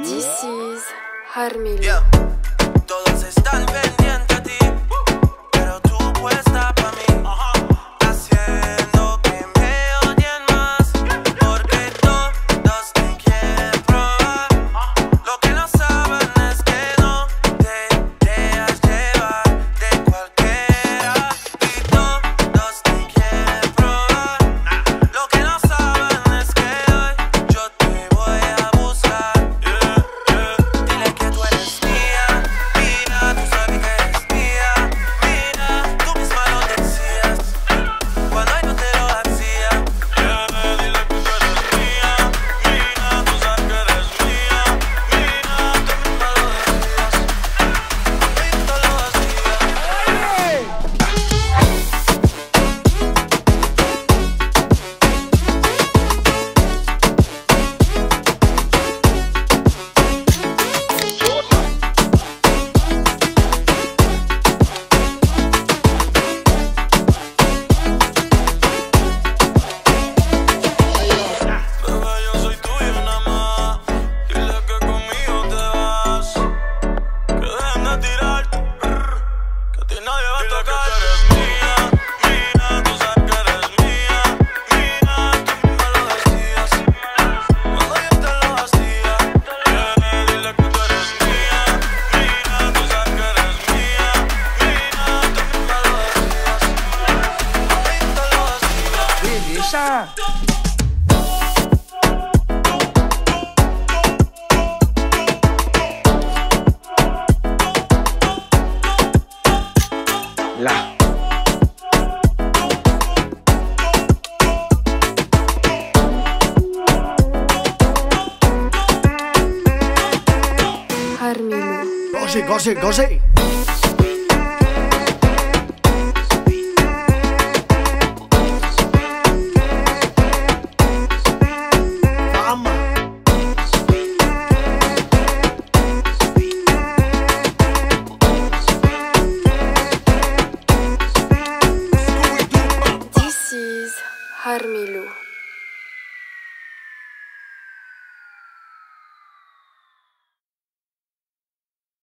This is Harmelo. Yeah. Todos están pendientes a ti, pero tú puesta pa' mí, haciendo que me odien más, porque todos te quieren probar. Lo que no saben es que no te dejas llevar de cualquiera, y todos te quieren probar. Lo que no saben es que hoy yo te voy a buscar. Stop. La Harmelo. Gossip.